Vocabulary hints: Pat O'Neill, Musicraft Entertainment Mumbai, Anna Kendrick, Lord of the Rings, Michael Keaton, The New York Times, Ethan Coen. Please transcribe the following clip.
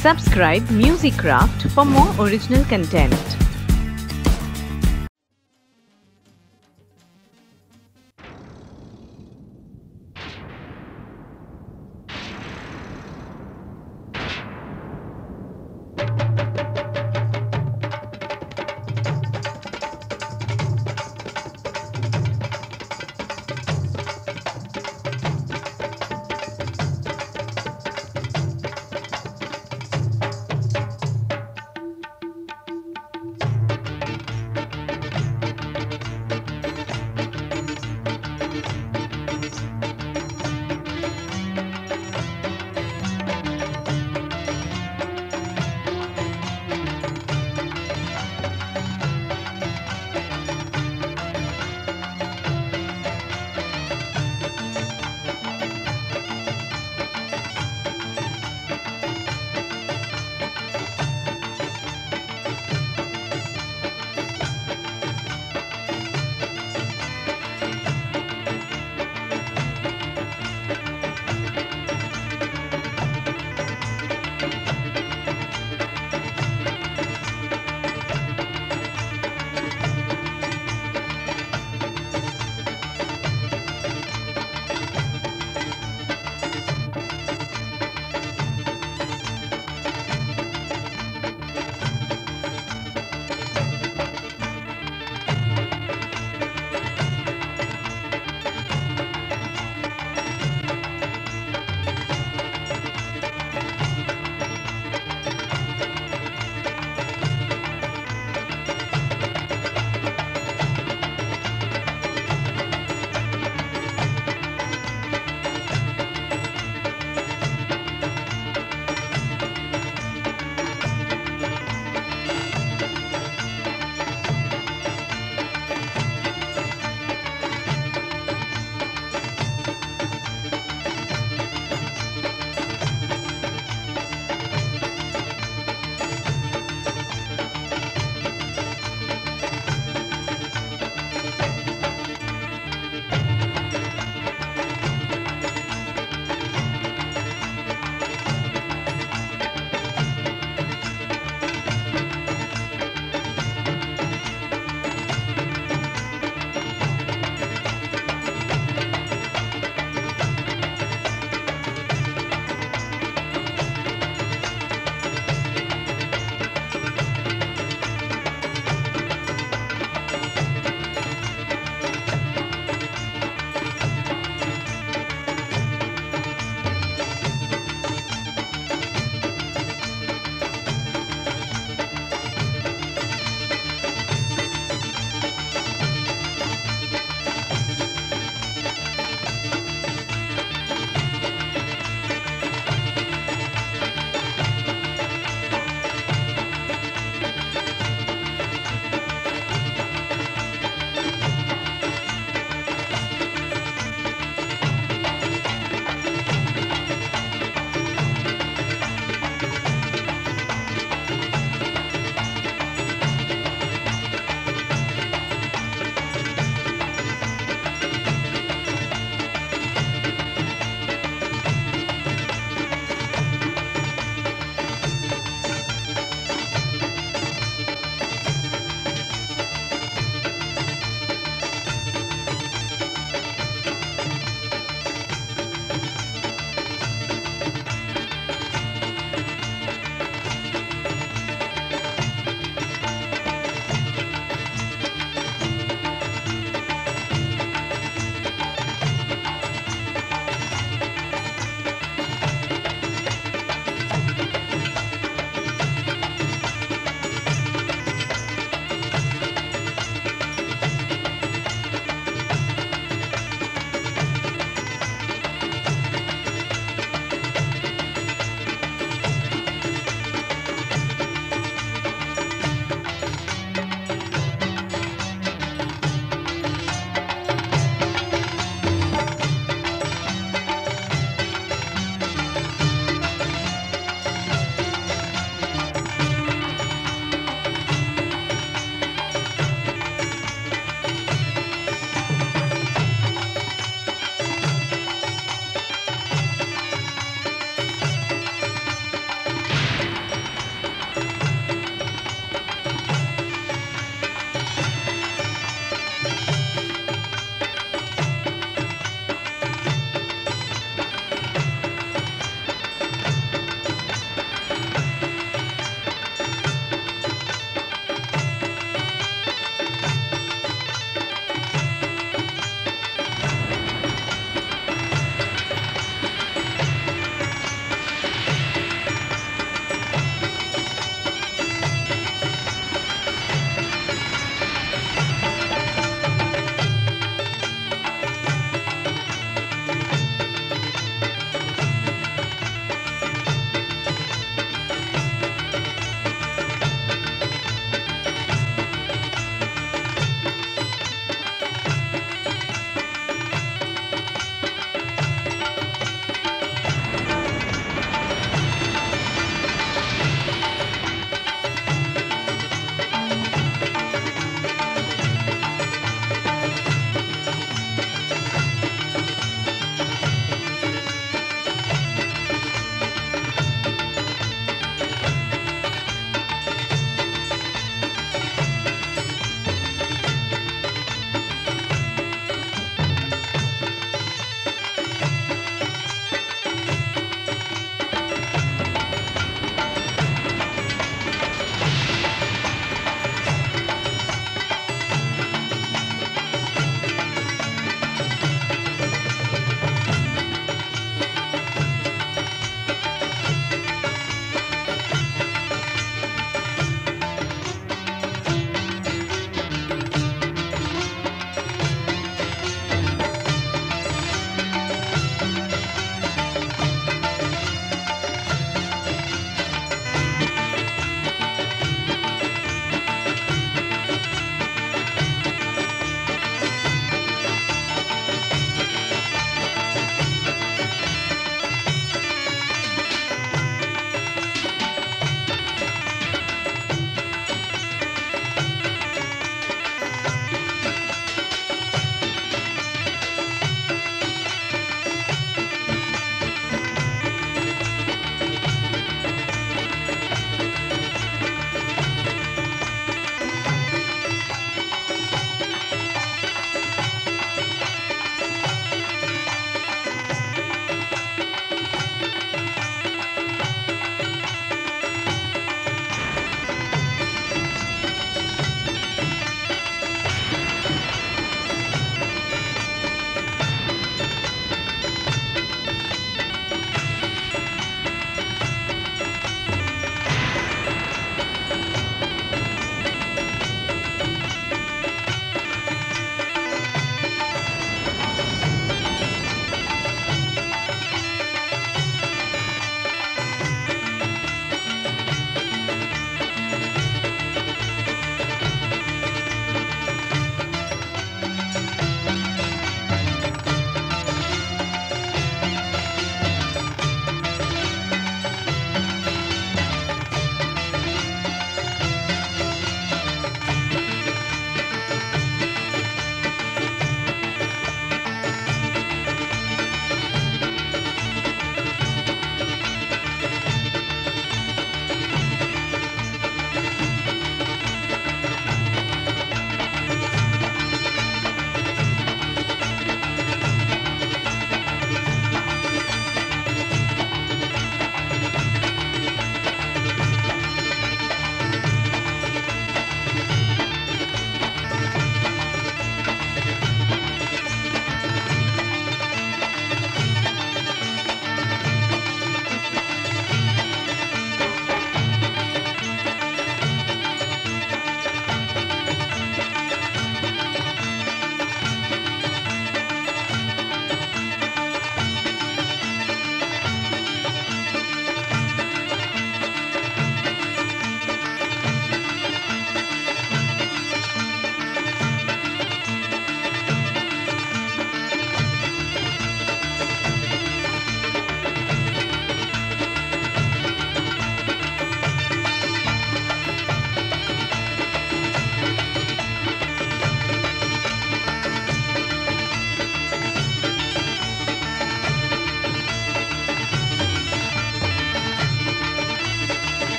Subscribe Musicraft for more original content.